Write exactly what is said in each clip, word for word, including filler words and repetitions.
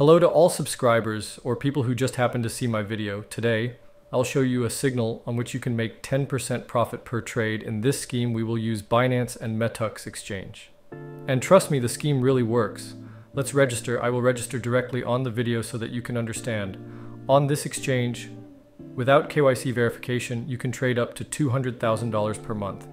Hello to all subscribers or people who just happened to see my video. Today, I'll show you a signal on which you can make ten percent profit per trade. In this scheme, we will use Binance and Metucx exchange. And trust me, the scheme really works. Let's register. I will register directly on the video so that you can understand. On this exchange, without K Y C verification, you can trade up to two hundred thousand dollars per month.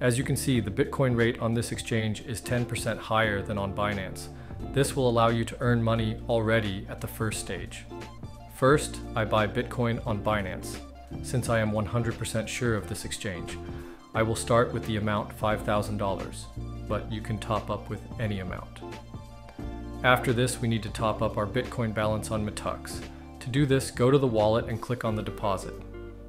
As you can see, the Bitcoin rate on this exchange is ten percent higher than on Binance. This will allow you to earn money already at the first stage. First, I buy Bitcoin on Binance, since I am one hundred percent sure of this exchange. I will start with the amount five thousand dollars, but you can top up with any amount. After this, we need to top up our Bitcoin balance on Metucx. To do this, go to the wallet and click on the deposit.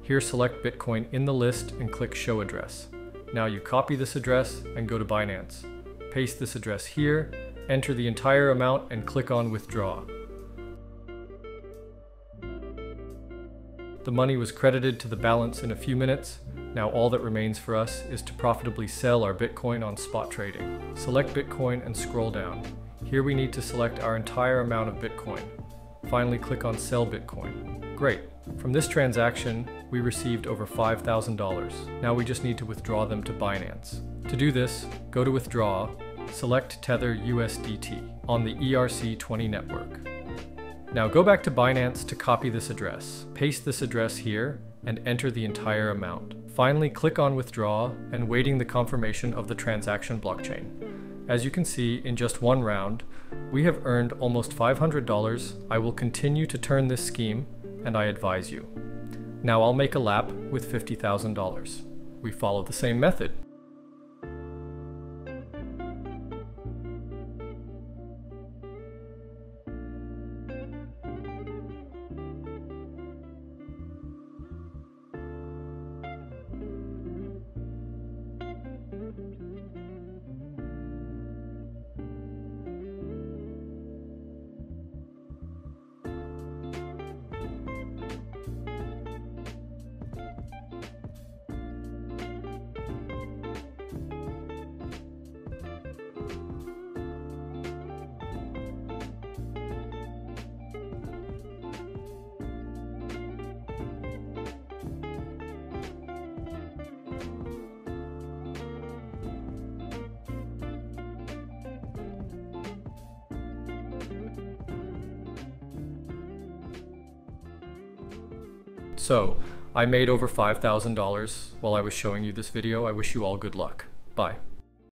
Here, select Bitcoin in the list and click Show Address. Now you copy this address and go to Binance. Paste this address here, enter the entire amount and click on Withdraw. The money was credited to the balance in a few minutes. Now all that remains for us is to profitably sell our Bitcoin on spot trading. Select Bitcoin and scroll down. Here we need to select our entire amount of Bitcoin. Finally click on Sell Bitcoin. Great. From this transaction, we received over five thousand dollars. Now we just need to withdraw them to Binance. To do this, go to Withdraw, select Tether U S D T on the E R C twenty network. Now go back to Binance to copy this address. Paste this address here and enter the entire amount. Finally, click on Withdraw and waiting the confirmation of the transaction blockchain. As you can see, in just one round, we have earned almost five hundred dollars. I will continue to turn this scheme and I advise you. Now I'll make a lap with fifty thousand dollars. We follow the same method. So, I made over five thousand dollars while I was showing you this video. I wish you all good luck. Bye.